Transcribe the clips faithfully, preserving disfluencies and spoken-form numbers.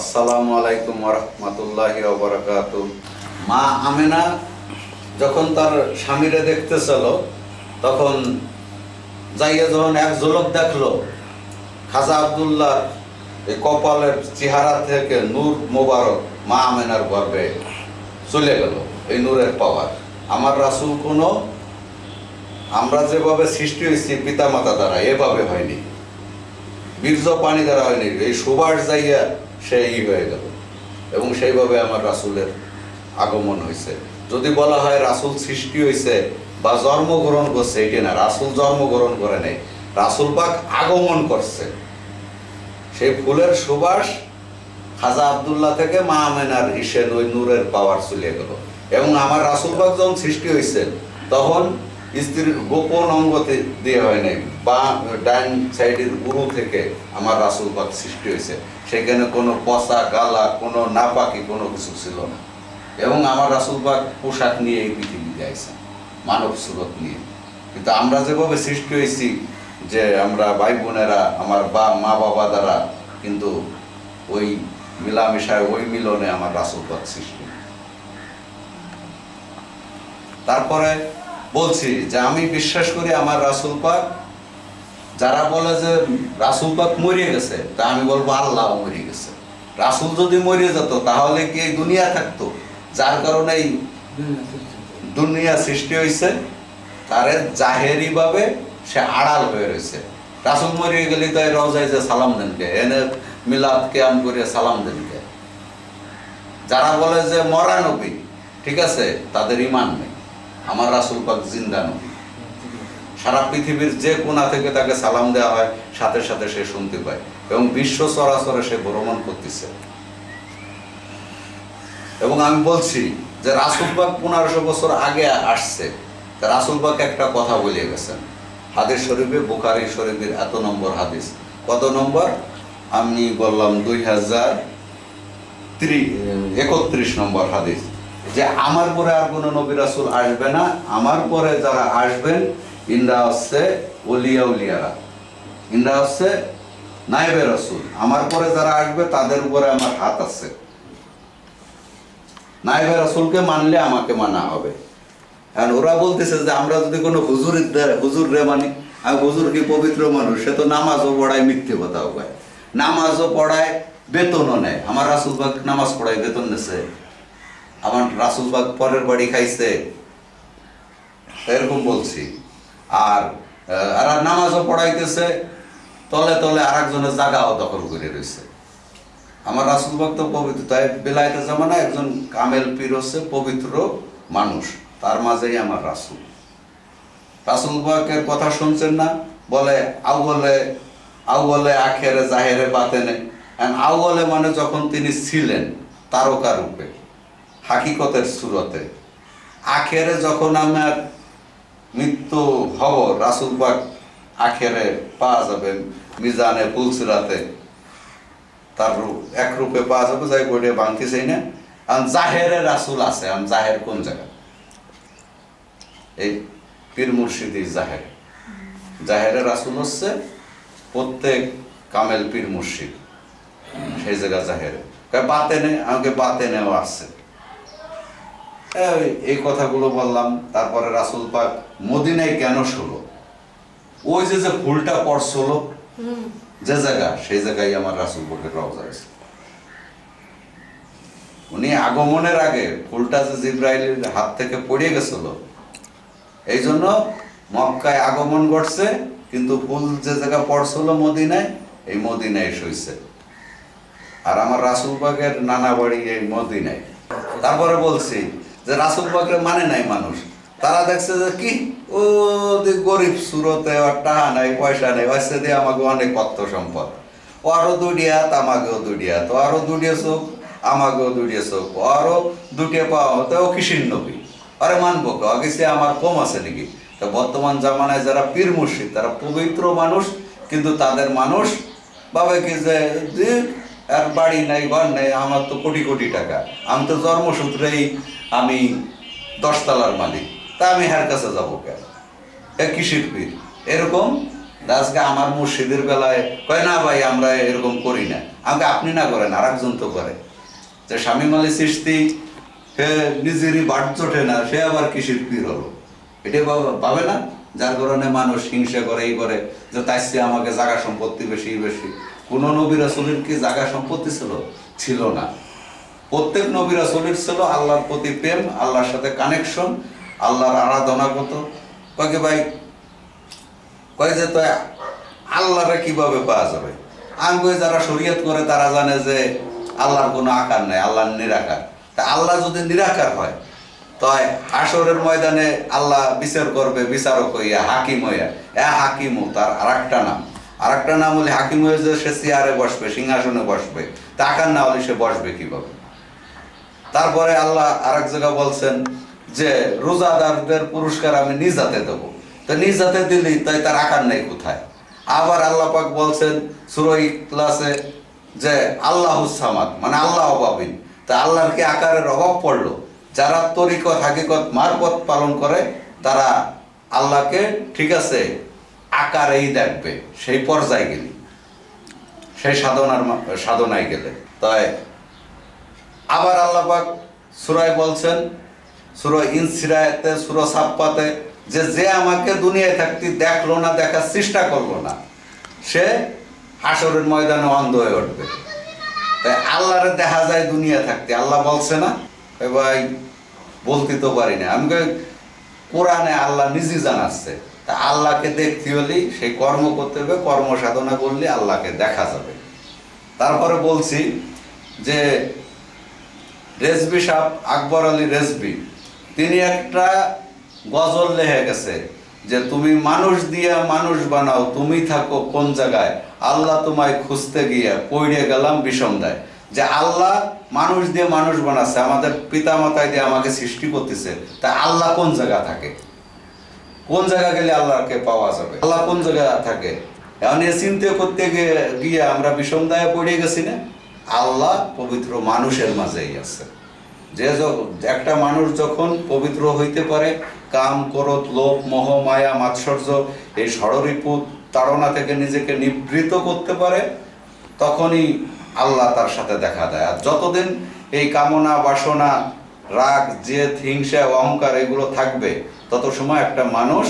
আসসালামুআলাইকুম ওয়ারাহমাতুল্লাহি ওয়া বারাকাতুহু। মা আমেনা যখন তার স্বামীরে দেখতে চল তখন যাইয়া যখন এক ঝলক দেখলো খাজা আব্দুল্লাহর এই কপালের চেহারা থেকে নূর মোবারক মা আমেনার গর্ভে চলে গেল। এই নূরের পাওয়ার আমার রাসূল কোনো আমরা যেভাবে সৃষ্টি হয়েছি পিতা মাতা দ্বারা এভাবে হয়নি, বীর্য পানি দ্বারা হয়নি, এই সুবাস যাইয়া সেই হয়ে গেল এবং সেইভাবে আমার রাসূলের আগমন হয়েছে। যদি বলা হয় রাসূল সৃষ্টি হয়েছে বা জন্মগ্রহণ করছে, এটি না। রাসূল জন্মগ্রহণ করে নেই, রাসূল পাক আগমন করছে। সেই ফুলের সুবাস খাজা আব্দুল্লাহ থেকে মা আমেনার ইসের ওই নূরের পাওয়ার চলে গেল। এবং আমার রাসূল পাক যখন সৃষ্টি হয়েছে তখন স্ত্রীর গোপন অঙ্গ দিয়ে হয় নাই, বা ডাইন সাইডের উরু থেকে আমার রাসূল পাক সৃষ্টি হয়েছে। সেখানে কোনো পচা গালা কোনো নাপাকি কোনো কিছু ছিল না। এবং আমার রাসূল পাক পোশাক নিয়ে এই পৃথিবীতে আইসেন, মানব সুরত নিয়ে। কিন্তু আমরা যেভাবে সৃষ্টি হয়েছি যে আমরা ভাই বোনেরা আমার বা মা বাবা দ্বারা, কিন্তু ওই মিলামেশায় ওই মিলনে আমার রাসূল পাক সৃষ্টি। তারপরে বলছি যে আমি বিশ্বাস করি আমার রাসূল পাক, যারা বলে যে রাসূল পাক মরে গেছে, তা আমি বলবো আল্লাহ মরে গেছে। রাসূল যদি মরে যেত তাহলে কি এই দুনিয়া থাকতো? যার কারণে এই দুনিয়া সৃষ্টি হয়েছে তার জাহেরি ভাবে সে আড়াল হয়ে রয়েছে। রাসূল মরে গেলে তো রওজায় যে সালাম দেনকে, এনে মিলাদ কিয়াম করে সালাম দেনকে। যারা বলে যে মরা নবী, ঠিক আছে, তাদের ঈমান নেই। আমার রাসূল পাক জিন্দা নবী, সারা পৃথিবীর যে কোনা থেকে তাকে সালাম দেওয়া হয় সাথে সাথে সে শুনতে পায় এবং বিশ্ব চরাচরে সে ভ্রমণ করতেছে। এবং আমি বলছি যে রাসূল পাক পনেরোশো বছর আগে আসছে, রাসূল পাক একটা কথা বলে গেছেন হাদিস শরীফে, বুখারী শরীফের এত নম্বর হাদিস, কত নম্বর আমি বললাম দুই হাজার একত্রিশ নম্বর হাদিস, যে আমার পরে আর কোনো নবী রাসূল আসবে না, আমার পরে যারা আসবেন ইন্দ্রা হচ্ছে ওলিয়া উলিয়ারা, ইন্দ্রা হচ্ছে নায়েবে রাসূল। আমার পরে যারা আসবে তাদের উপরে আমার হাত আছে। নায়েবে রাসূলকে মানলে আমাকে মানা হবে। কারণ ওরা বলতেছে যে আমরা যদি কোনো হুজুর হুজুর রে মানি, আমি হুজুর কি পবিত্র মানুষ, সে তো নামাজও পড়ায় মিথ্যে কথাও কয়, নামাজও পড়ায় বেতনও নেয়। আমার রাসূল পাক নামাজ পড়ায় বেতন নিছে, আমার রাসূল পাক পরের বাড়ি খাইছে, এরকম বলছি। আর আর নামাজও পড়াইতেছে, তলে তলে আর একজনের জায়গাও দখল করে রয়েছে। আমার রাসূল পাক তো পবিত্র, তাই বেলায়েতের জামানায় একজন কামেল পীর হচ্ছে পবিত্র মানুষ, তার মাঝেই আমার রাসূল। রাসূল পাকের কথা শুনছেন না, বলে আউ্বলে আউ্বলে আখেরে জাহেরে বাতেনে। আউ্বলে মানে যখন তিনি ছিলেন তারকা রূপে হাকিকতের সুরতে, আখেরে যখন আমার মৃত্যু হব রাসূল পাক আখেরে পাওয়া যাবে, মিজানে পুলসিরাতে তার রূপ এক রূপে পাওয়া যাবে, যাই বইটা ভাঙতে চাই না। আর জাহেরে রাসূল আছে, আর জাহের কোন জায়গা? এই পীর মুর্শিদি জাহের, জাহেরে রাসূল হচ্ছে প্রত্যেক কামেল পীর মুর্শিদ, সেই জায়গা জাহেরে। বাতেনে আমাকে বাতেনেও আসছে। এই কথাগুলো বললাম। তারপরে রাসূল পাক মদিনায় কেন শুলো? ওই যে যে ফুলটা পড়ছিল যে জায়গা, সেই জায়গায় আমার রাসূল পাকের রওজা আছে। উনি আগমনের আগে ফুলটা যে জিবরাইলের হাত থেকে পড়ে গেছিল, এই জন্য মক্কায় আগমন ঘটছে, কিন্তু ফুল যে জায়গা পড়ছিল মদিনায়, এই মদিনায় শুইছে। আর আমার রাসূল পাকের নানা বাড়ি এই মদিনায়। তারপরে বলছি যে রাসূল পাকরে মানে নাই মানুষ, তারা দেখছে যে কি ও গরিব সুরতে, ওর টাকা নাই পয়সা নাই, ওসে দিয়ে আমাকে অনেক অর্থ সম্পদ, ওরও দুডিয়া আমাকেও দুডিয়া, তো আরও দুডিয়া চোখ আমাকেও দুডিয়া চোখ, আরও দুটিয়া পাওয়া হতো ও কিসির নবী, আরে মানবো কিসে আমার কম আছে নাকি? তো বর্তমান জামানায় যারা পীর মুর্শিদ তারা পবিত্র মানুষ, কিন্তু তাদের মানুষ ভাবে কি যে আর বাড়ি নাই ঘর নাই, আমার তো কোটি কোটি টাকা, আমি তো জন্মসূত্রেই আমি দশতলার মালিক, তা আমি হার কাছে যাবো কেন, এ কিসের পীর? এরকম আজকে আমার মুর্শিদের বেলায় কয় না ভাই আমরা এরকম করি না, আমাকে আপনি না করেন আর একজন তো করে। তো শামীম আলী চিশতি সে নিজেরই বাট চটে না, সে আবার কিসের পীর হলো, এটা পাবে না। যার কারণে মানুষ হিংসা করে, এই করে যে তাই সে আমাকে জায়গা সম্পত্তি বেশি বেশি। কোনো নবী রাসূলের কি জায়গা সম্পত্তি ছিল? ছিল না। প্রত্যেক নবী রাসূলের ছিল আল্লাহর প্রতি প্রেম, আল্লাহর সাথে কানেকশন, আল্লাহর আরাধনা করতো। কয়েকে ভাই কয়ে যে তো আল্লাহরে কীভাবে পাওয়া যাবে? আমি কই যারা শরীয়ত করে তারা জানে যে আল্লাহর কোনো আকার নাই, আল্লাহ নিরাকার। তা আল্লাহ যদি নিরাকার হয় তাই হাশরের ময়দানে আল্লাহ বিচার করবে বিচারক হইয়া, হাকিম হইয়া। এ হাকিমও তার আর একটা নাম, আর একটা নাম হলে হাকিম হয়ে যে সে চেয়ারে বসবে, সিংহাসনে বসবে, তা আকার না হলে সে বসবে কীভাবে? তারপরে আল্লাহ আর এক জায়গায় বলছেন যে রোজাদারদের পুরস্কার আমি নিজ হাতে দেবো। তো নিজ হাতে দিলি তাই তার আকার নেই কোথায়? আবার আল্লাহ পাক বলছেন সূরা ইখলাসে যে আল্লাহুস সামাদ, মানে আল্লাহ অভাবহীন। তা আল্লাহর কি আকারের অভাব পড়লো? যারা তরিকত হাকিকত মারফত পালন করে তারা আল্লাহকে ঠিক আছে আকারেই দেখবে, সেই পর্যায়ে গেলে, সেই সাধনার সাধনায় গেলে। তাই আবার আল্লাহ পাক সূরায় বলছেন সূরা ইনসিরাতে, সূরা সাফফাতে যে যে আমাকে দুনিয়ায় থাকতে দেখলো না, দেখার চেষ্টা করলো না, সে হাশরের ময়দানে অন্ধ হয়ে উঠবে। তাই আল্লাহরে দেখা যায় দুনিয়া থাকতে, আল্লাহ বলছে না? ভাই বলতে তো পারি না। আমি কোরআনে আল্লাহ নিজে জানাচ্ছে। তা আল্লাহকে দেখতে হলে সেই কর্ম করতে হবে, কর্ম সাধনা করলে আল্লাহকে দেখা যাবে। তারপরে বলছি যে রেজবি সাহেব আকবর আলী রেজবি তিনি একটা গজল লেখে গেছে যে তুমি মানুষ দিয়া মানুষ বানাও, তুমি থাকো কোন জায়গায়, আল্লাহ তোমায় খুঁজতে গিয়া পইড়ে গেলাম বিষম দেয়। যে আল্লাহ মানুষ দিয়ে মানুষ বানাচ্ছে, আমাদের পিতা মাতায় দিয়ে আমাকে সৃষ্টি করতেছে, তা আল্লাহ কোন জায়গা থাকে? কোন জায়গা গেলে আল্লাহকে পাওয়া যাবে? আল্লাহ কোন জায়গা থাকে? এখন এ চিন্তা করতে গিয়ে গিয়ে আমরা বিষম দায়ে পড়ে গেছি না? আল্লাহ পবিত্র মানুষের মাঝেই আছে। যে একটা মানুষ যখন পবিত্র হইতে পারে কাম, ক্রোধ, লোভ, মোহ, মায়া, মাৎসর্য এই ষড়রিপু তাড়না থেকে নিজেকে নিবৃত করতে পারে, তখনই আল্লাহ তার সাথে দেখা দেয়। আর যতদিন এই কামনা, বাসনা, রাগ, জেদ, হিংসা, অহংকার এগুলো থাকবে, তত সময় একটা মানুষ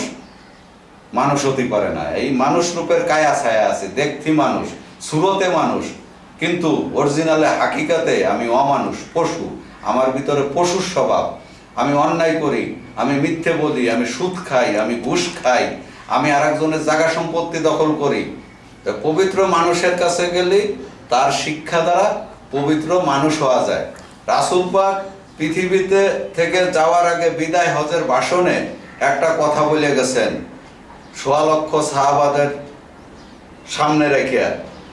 মানুষ হতে পারে না। এই মানুষ রূপের কায়া ছায়া আছে, দেখতে মানুষ, সুরতে মানুষ, কিন্তু অরিজিনালে হাকিকাতে আমি অমানুষ, পশু। আমার ভিতরে পশুর স্বভাব, আমি অন্যায় করি, আমি মিথ্যে বলি, আমি সুদ খাই, আমি ঘুষ খাই, আমি আর একজনের জায়গা সম্পত্তি দখল করি। তো পবিত্র মানুষের কাছে গেলে তার শিক্ষা দ্বারা পবিত্র মানুষ হওয়া যায়। রাসূল পাক পৃথিবীতে থেকে যাওয়ার আগে বিদায় হজের ভাষণে একটা কথা বলে গেছেন সোয়া লক্ষ সাহাবাদের সামনে রেখে,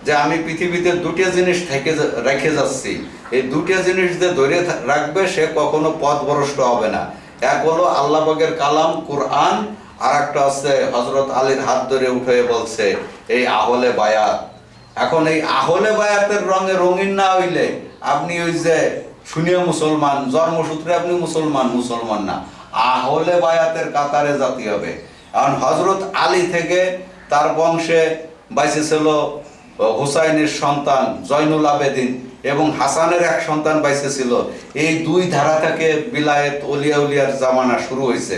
যে আমি পৃথিবীতে দুটো জিনিস থেকে রেখে যাচ্ছি, এই দুটো জিনিস যে ধরে রাখবে সে কখনো পথভ্রষ্ট হবে না। এক হলো আল্লাহ পাকের কালাম কুরআন, আর একটা আছে হযরত আলীর হাত ধরে উঠে বলছে এই আহলে বায়াত। এখন এই আহলে বায়াতের রঙে রঙিন না হইলে আপনি ওই যে শুনিয়া মুসলমান, জন্মসূত্রে আপনি মুসলমান, মুসলমান না, আহলে বায়াতের কাতারে জাতি হবে। কারণ হযরত আলী থেকে তার বংশে বাইসে ছিল হুসাইনের সন্তান জয়নুল আবেদিন এবং হাসানের এক সন্তান বাইসে ছিল। এই দুই ধারা থেকে বিলায়েত ওলিয়া উলিয়ার জামানা শুরু হয়েছে।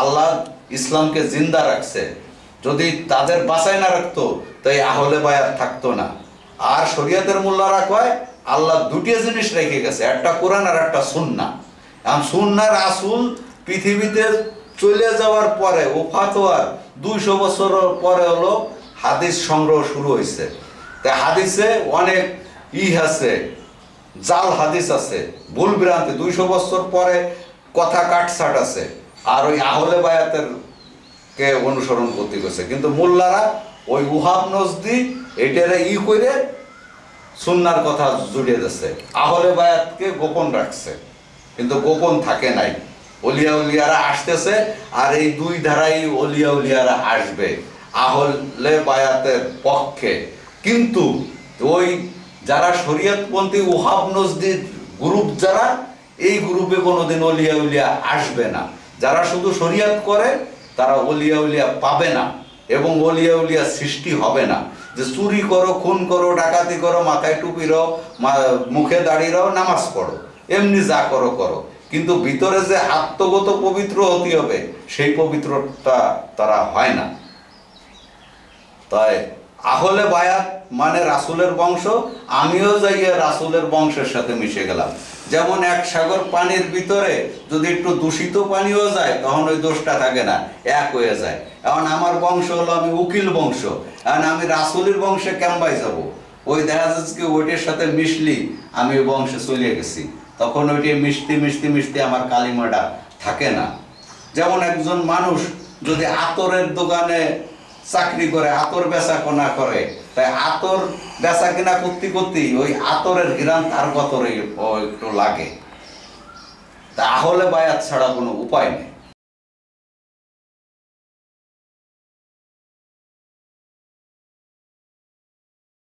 আল্লাহ ইসলামকে জিন্দা রাখছে, যদি তাদের বাঁচায় না রাখতো তাই আহলে বায়াত থাকতো না। আর শরীয়তের মোল্লারা কয় আল্লাহ দুটি জিনিস রেখে গেছে, একটা কোরআন আর একটা সুন্নাহ। এখন সুন্নাহ রাসূল পৃথিবীতে চলে যাওয়ার পরে ওফাত হওয়ার দুইশো বছর পরে হলো হাদিস সংগ্রহ শুরু হয়েছে। তাই হাদিসে অনেক ই আছে, জাল হাদিস আছে, ভুল ভ্রান্তি, দুইশো বছর পরে কথা কাটছাট আছে। আর ওই আহলে বায়াতের কে অনুসরণ করতে গেছে, কিন্তু মোল্লারা ওই ওহাব নজদি এটারে ই করে সুন্নার কথা জুড়ে দিচ্ছে, আহলে বায়াতকে গোপন রাখছে। কিন্তু গোপন থাকে নাই, ওলিয়া উলিয়ারা আসতেছে, আর এই দুই ধারাই ওলিয়া উলিয়ারা আসবে আহলে বায়াতের পক্ষে। কিন্তু ওই যারা শরীয়তপন্থী ওহাব নজদির গ্রুপ, যারা এই গ্রুপে কোনোদিন ওলিয়া উলিয়া আসবে না, যারা শুধু শরীয়ত করে তারা ওলিয়া উলিয়া পাবে না। এবং ওলিয়া উলিয়া সৃষ্টি হবে না যে চুরি করো, খুন করো, ডাকাতি করো, মাথায় টুপি রাও, মুখে দাড়ি রাও, নামাজ পড়ো, এমনি যা করো করো, কিন্তু ভিতরে যে আত্মগত পবিত্র হতে হবে সেই পবিত্রতা তারা হয় না। তাই আহলে বায়াত মানে রাসুলের বংশ, আমিও যাইয়ে রাসুলের বংশের সাথে মিশে গেলাম। যেমন এক সাগর পানির ভিতরে যদি একটু দূষিত পানিও যায় তখন ওই দোষটা থাকে না, এক হয়ে যায়। এখন আমার বংশ হলো আমি উকিল বংশ, এখন আমি রাসুলের বংশে কেমবাই যাব, ওই দেখা যাচ্ছে ওইটার সাথে মিশলি আমি বংশে চলে গেছি, তখন ওইটি মিশতে মিশতে মিশতে আমার কালিমাটা থাকে না। যেমন একজন মানুষ যদি আতরের দোকানে চাকরি করে, আতর বেচা কেনা করে, তাই আতর বেচা কেনা করতে করতে ওই আতরের ঘিরান তার গতরে একটু লাগে। তা আহলে বায়াত ছাড়া কোনো উপায় নেই।